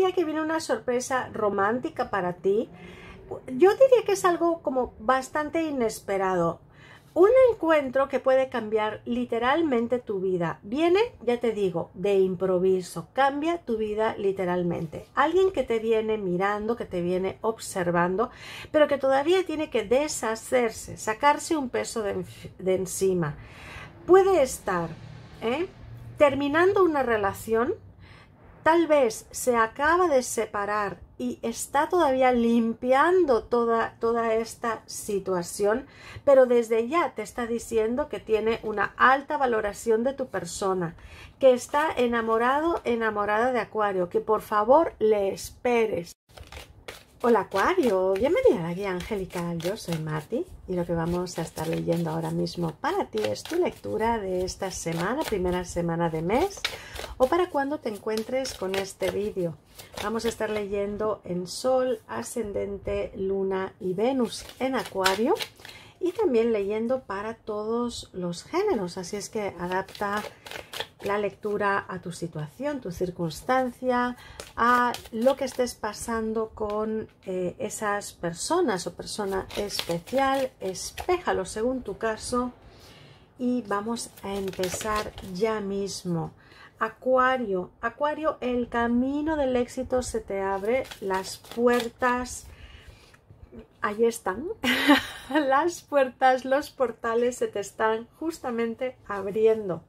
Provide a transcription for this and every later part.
diría que viene una sorpresa romántica para ti. Yo diría que es algo como bastante inesperado. Un encuentro que puede cambiar literalmente tu vida. Viene, ya te digo, de improviso. Cambia tu vida literalmente. Alguien que te viene mirando, que te viene observando, pero que todavía tiene que deshacerse, sacarse un peso de encima. Puede estar terminando una relación, tal vez se acaba de separar y está todavía limpiando toda esta situación, pero desde ya te está diciendo que tiene una alta valoración de tu persona, que está enamorado, enamorada de Acuario, que por favor le esperes. Hola Acuario, bienvenida a la Guía Angelical, yo soy Marti y lo que vamos a estar leyendo ahora mismo para ti es tu lectura de esta semana, primera semana de mes o para cuando te encuentres con este vídeo. Vamos a estar leyendo en Sol, Ascendente, Luna y Venus en Acuario y también leyendo para todos los géneros, así es que adapta la lectura a tu situación, tu circunstancia, a lo que estés pasando con esas personas o persona especial. Espéjalo según tu caso y vamos a empezar ya mismo. Acuario, Acuario, el camino del éxito se te abre, las puertas, ahí están, las puertas, los portales se te están justamente abriendo.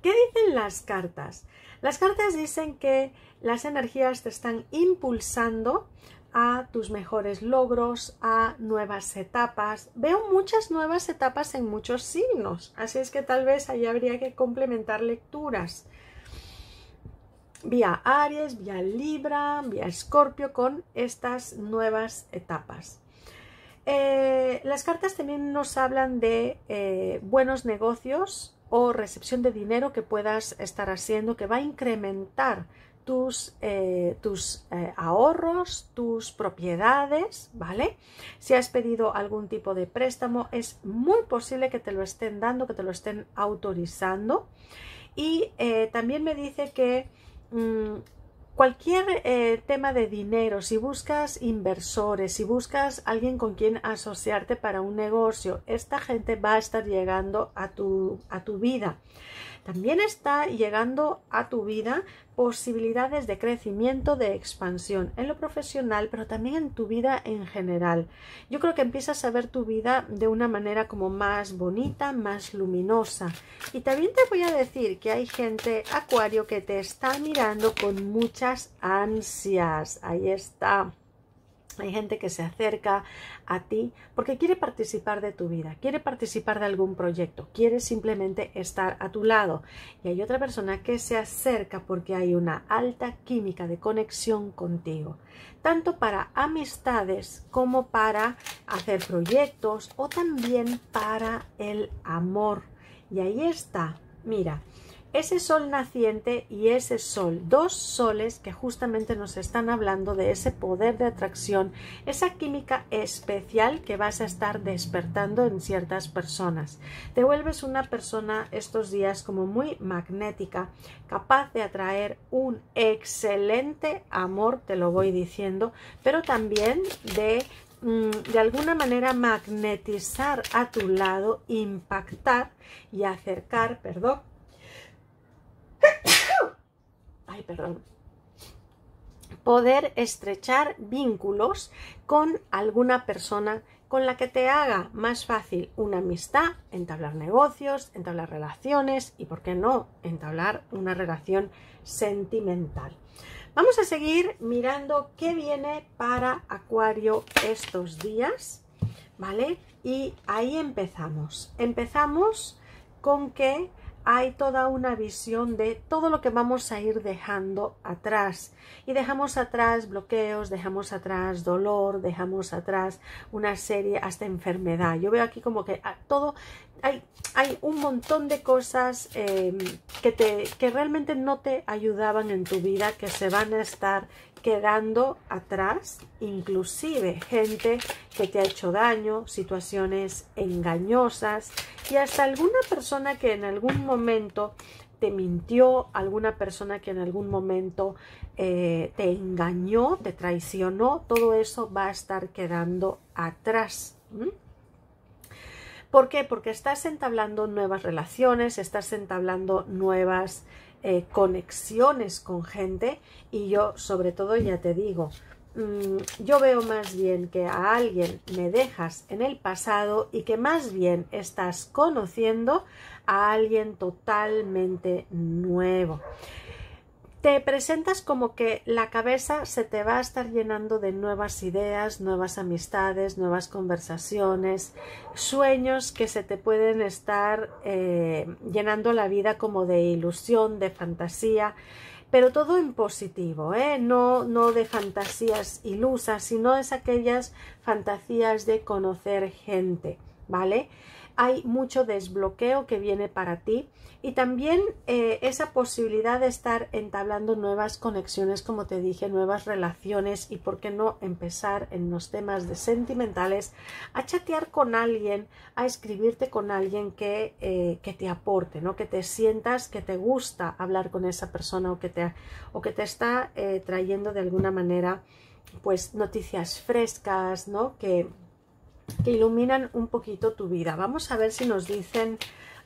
¿Qué dicen las cartas? Las cartas dicen que las energías te están impulsando a tus mejores logros, a nuevas etapas. Veo muchas nuevas etapas en muchos signos, así es que tal vez ahí habría que complementar lecturas. Vía Aries, vía Libra, vía Escorpio con estas nuevas etapas. Las cartas también nos hablan de buenos negocios o recepción de dinero que puedas estar haciendo, que va a incrementar tus ahorros, tus propiedades, ¿vale? Si has pedido algún tipo de préstamo, es muy posible que te lo estén dando, que te lo estén autorizando. Y también me dice que cualquier tema de dinero, si buscas inversores, si buscas alguien con quien asociarte para un negocio, esta gente va a estar llegando a tu vida. También está llegando a tu vida posibilidades de crecimiento, de expansión en lo profesional, pero también en tu vida en general. Yo creo que empiezas a ver tu vida de una manera como más bonita, más luminosa. Y también te voy a decir que hay gente, Acuario, que te está mirando con muchas ansias. Ahí está. Hay gente que se acerca a ti porque quiere participar de tu vida, quiere participar de algún proyecto, quiere simplemente estar a tu lado. Y hay otra persona que se acerca porque hay una alta química de conexión contigo, tanto para amistades como para hacer proyectos o también para el amor. Y ahí está, mira. Ese sol naciente y ese sol, dos soles que justamente nos están hablando de ese poder de atracción, esa química especial que vas a estar despertando en ciertas personas. Te vuelves una persona estos días como muy magnética, capaz de atraer un excelente amor, te lo voy diciendo, pero también de alguna manera magnetizar a tu lado, impactar y acercar, perdón. Ay, perdón. Poder estrechar vínculos con alguna persona con la que te haga más fácil una amistad, entablar negocios, entablar relaciones y, ¿por qué no?, entablar una relación sentimental. Vamos a seguir mirando qué viene para Acuario estos días, ¿vale? Y ahí empezamos. Empezamos con que hay toda una visión de todo lo que vamos a ir dejando atrás. Y dejamos atrás bloqueos, dejamos atrás dolor, dejamos atrás una serie, hasta enfermedad. Yo veo aquí como que todo, hay un montón de cosas que realmente no te ayudaban en tu vida, que se van a estar quedando atrás, inclusive gente que te ha hecho daño, situaciones engañosas y hasta alguna persona que en algún momento te mintió, alguna persona que en algún momento te engañó, te traicionó, todo eso va a estar quedando atrás. ¿Mm? ¿Por qué? Porque estás entablando nuevas relaciones, estás entablando nuevas conexiones con gente, y yo sobre todo ya te digo, yo veo más bien que a alguien me dejas en el pasado y que más bien estás conociendo a alguien totalmente nuevo. Te presentas como que la cabeza se te va a estar llenando de nuevas ideas, nuevas amistades, nuevas conversaciones, sueños que se te pueden estar llenando la vida como de ilusión, de fantasía, pero todo en positivo, ¿eh? No de fantasías ilusas, sino es aquellas fantasías de conocer gente, ¿vale? Hay mucho desbloqueo que viene para ti, y también esa posibilidad de estar entablando nuevas conexiones, como te dije, nuevas relaciones, y por qué no empezar en los temas de sentimentales a chatear con alguien, a escribirte con alguien que te aporte, ¿no? Que te sientas que te gusta hablar con esa persona, o que te está trayendo de alguna manera pues noticias frescas, ¿no? Que iluminan un poquito tu vida. Vamos a ver si nos dicen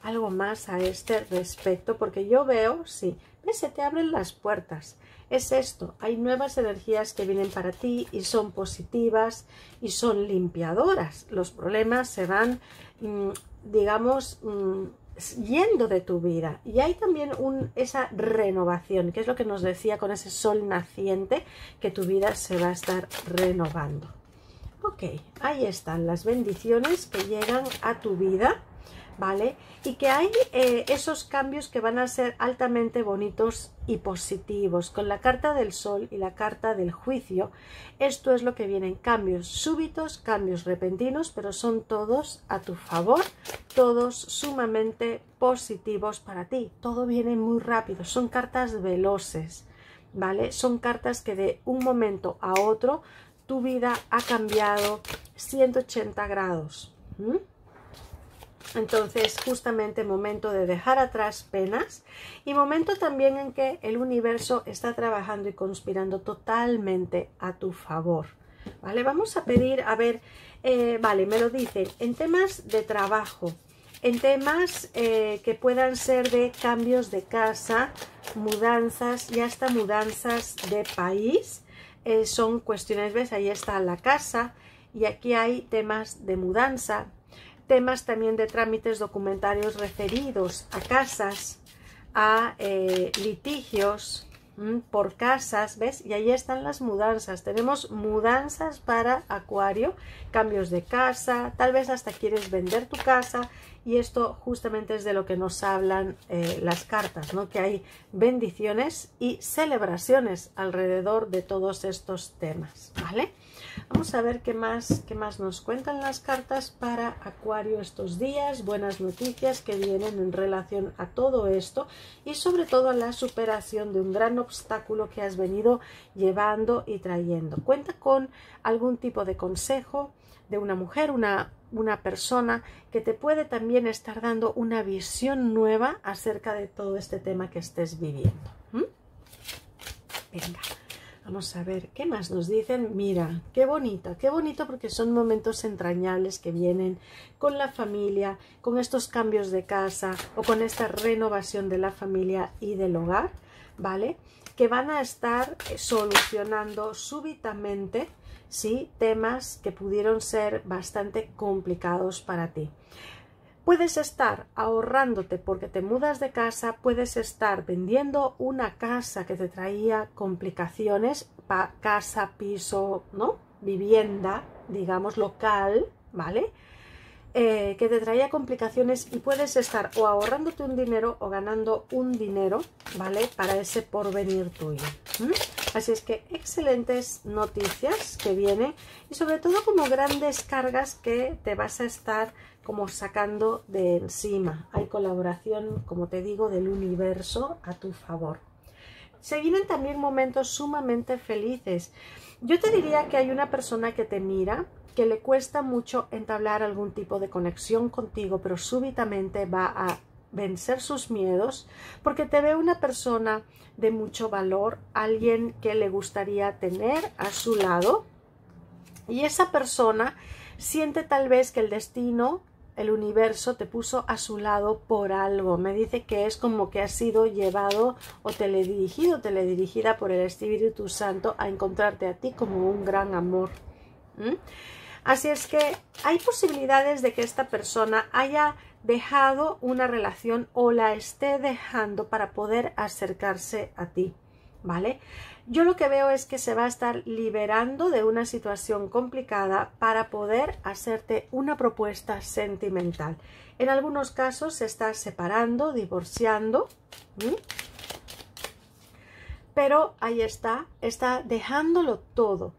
algo más a este respecto, porque yo veo, sí, se te abren las puertas. Es esto, hay nuevas energías que vienen para ti y son positivas y son limpiadoras. Los problemas se van, digamos, yendo de tu vida, y hay también esa renovación, que es lo que nos decía con ese sol naciente, que tu vida se va a estar renovando. Ok, ahí están las bendiciones que llegan a tu vida, ¿vale? Y que hay esos cambios que van a ser altamente bonitos y positivos. Con la carta del sol y la carta del juicio, esto es lo que vienen: cambios súbitos, cambios repentinos, pero son todos a tu favor, todos sumamente positivos para ti. Todo viene muy rápido, son cartas veloces, ¿vale? Son cartas que de un momento a otro tu vida ha cambiado 180 grados. ¿Mm? Entonces, justamente momento de dejar atrás penas, y momento también en que el universo está trabajando y conspirando totalmente a tu favor. Vale, vamos a pedir, a ver, vale, me lo dicen, en temas de trabajo, en temas que puedan ser de cambios de casa, mudanzas y hasta mudanzas de país. Son cuestiones, ¿ves? Ahí está la casa, y aquí hay temas de mudanza, temas también de trámites documentarios referidos a casas, a litigios por casas, ¿ves? Y ahí están las mudanzas. Tenemos mudanzas para Acuario, cambios de casa, tal vez hasta quieres vender tu casa, y esto justamente es de lo que nos hablan las cartas, ¿no? Que hay bendiciones y celebraciones alrededor de todos estos temas, ¿vale? Vamos a ver qué más nos cuentan las cartas para Acuario estos días. Buenas noticias que vienen en relación a todo esto, y sobre todo a la superación de un gran obstáculo que has venido llevando y trayendo. Cuenta con algún tipo de consejo de una mujer, una persona que te puede también estar dando una visión nueva acerca de todo este tema que estés viviendo. ¿Mm? Venga, vamos a ver qué más nos dicen. Mira, qué bonito, porque son momentos entrañables que vienen con la familia, con estos cambios de casa o con esta renovación de la familia y del hogar, ¿vale? Que van a estar solucionando súbitamente, ¿sí?, temas que pudieron ser bastante complicados para ti. Puedes estar ahorrándote porque te mudas de casa, puedes estar vendiendo una casa que te traía complicaciones, casa, piso, ¿no?, vivienda, digamos, local, ¿vale?, que te traía complicaciones, y puedes estar o ahorrándote un dinero o ganando un dinero, ¿vale?, para ese porvenir tuyo. ¿Mm? Así es que excelentes noticias que vienen, y sobre todo como grandes cargas que te vas a estar como sacando de encima. Hay colaboración, como te digo, del universo a tu favor. Se vienen también momentos sumamente felices. Yo te diría que hay una persona que te mira, que le cuesta mucho entablar algún tipo de conexión contigo, pero súbitamente va a vencer sus miedos, porque te ve una persona de mucho valor, alguien que le gustaría tener a su lado, y esa persona siente tal vez que el destino, el universo te puso a su lado por algo. Me dice que es como que has sido llevado o teledirigido, teledirigida por el Espíritu Santo a encontrarte a ti como un gran amor. Así es que hay posibilidades de que esta persona haya dejado una relación o la esté dejando para poder acercarse a ti, ¿vale? Yo lo que veo es que se va a estar liberando de una situación complicada para poder hacerte una propuesta sentimental. En algunos casos se está separando, divorciando, pero ahí está dejándolo todo.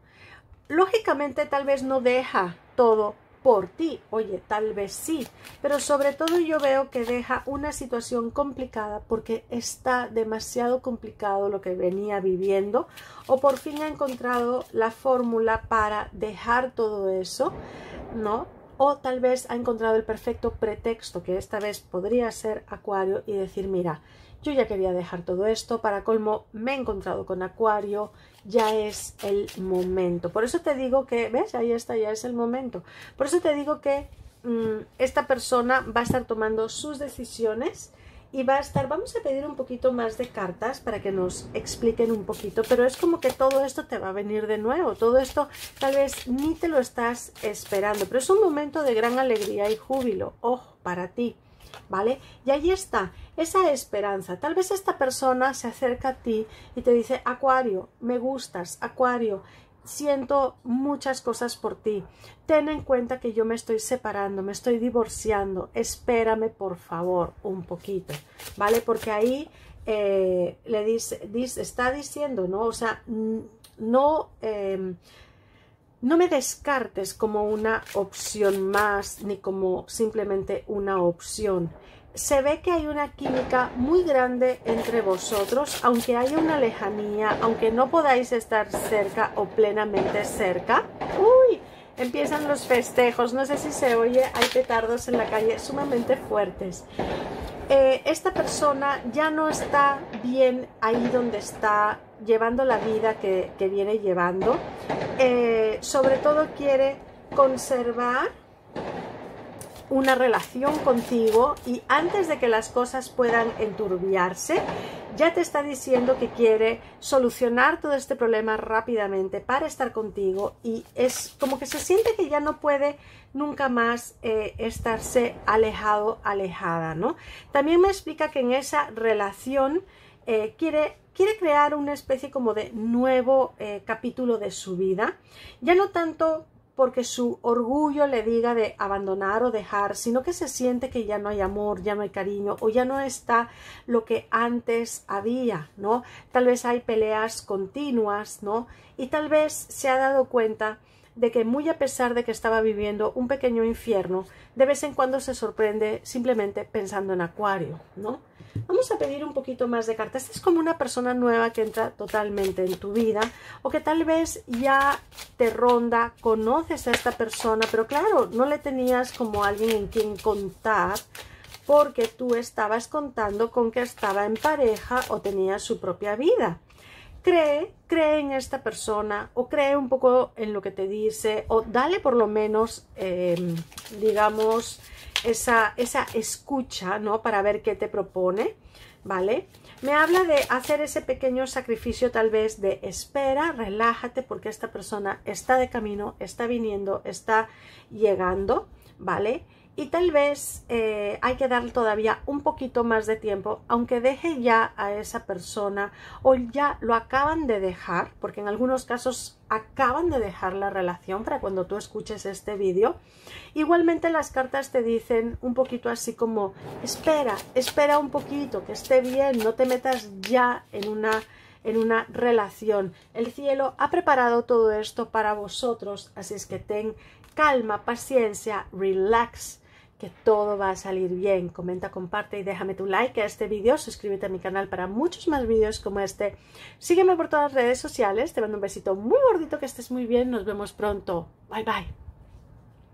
Lógicamente tal vez no deja todo por ti, oye, tal vez sí, pero sobre todo yo veo que deja una situación complicada porque está demasiado complicado lo que venía viviendo, o por fin ha encontrado la fórmula para dejar todo eso, ¿no? O tal vez ha encontrado el perfecto pretexto, que esta vez podría ser Acuario, y decir, mira, yo ya quería dejar todo esto, para colmo me he encontrado con Acuario, ya es el momento. Por eso te digo que, ¿ves? Ahí está, ya es el momento. Por eso te digo que esta persona va a estar tomando sus decisiones y va a estar, vamos a pedir un poquito más de cartas para que nos expliquen un poquito, pero es como que todo esto te va a venir de nuevo, todo esto tal vez ni te lo estás esperando, pero es un momento de gran alegría y júbilo, ojo, para ti. ¿Vale? Y ahí está, esa esperanza. Tal vez esta persona se acerca a ti y te dice, Acuario, me gustas, Acuario, siento muchas cosas por ti. Ten en cuenta que yo me estoy separando, me estoy divorciando, espérame por favor un poquito, ¿vale? Porque ahí le dice, está diciendo, ¿no? O sea, no... No me descartes como una opción más, ni como simplemente una opción. Se ve que hay una química muy grande entre vosotros, aunque haya una lejanía, aunque no podáis estar cerca o plenamente cerca. ¡Uy! Empiezan los festejos, no sé si se oye, hay petardos en la calle sumamente fuertes. Esta persona ya no está bien ahí donde está, llevando la vida que viene llevando. Sobre todo quiere conservar una relación contigo, y antes de que las cosas puedan enturbiarse, ya te está diciendo que quiere solucionar todo este problema rápidamente para estar contigo, y es como que se siente que ya no puede nunca más estarse alejado, alejada, ¿no? También me explica que en esa relación quiere crear una especie como de nuevo capítulo de su vida, ya no tanto porque su orgullo le diga de abandonar o dejar, sino que se siente que ya no hay amor, ya no hay cariño, o ya no está lo que antes había, ¿no? Tal vez hay peleas continuas, ¿no? Y tal vez se ha dado cuenta de que, muy a pesar de que estaba viviendo un pequeño infierno, de vez en cuando se sorprende simplemente pensando en Acuario, ¿no? Vamos a pedir un poquito más de cartas. Esta es como una persona nueva que entra totalmente en tu vida, o que tal vez ya te ronda, conoces a esta persona, pero claro, no le tenías como alguien en quien contar, porque tú estabas contando con que estaba en pareja o tenía su propia vida. Cree en esta persona, o cree un poco en lo que te dice, o dale por lo menos, digamos, esa escucha, ¿no? Para ver qué te propone, ¿vale? Me habla de hacer ese pequeño sacrificio tal vez de espera, relájate, porque esta persona está de camino, está viniendo, está llegando, ¿vale? Y tal vez hay que darle todavía un poquito más de tiempo, aunque deje ya a esa persona, o ya lo acaban de dejar, porque en algunos casos acaban de dejar la relación para cuando tú escuches este vídeo. Igualmente las cartas te dicen un poquito así como, espera un poquito, que esté bien, no te metas ya en una relación. El cielo ha preparado todo esto para vosotros, así es que ten calma, paciencia, relax, que todo va a salir bien. Comenta, comparte y déjame tu like a este vídeo. Suscríbete a mi canal para muchos más vídeos como este. Sígueme por todas las redes sociales. Te mando un besito muy gordito, que estés muy bien. Nos vemos pronto. Bye, bye.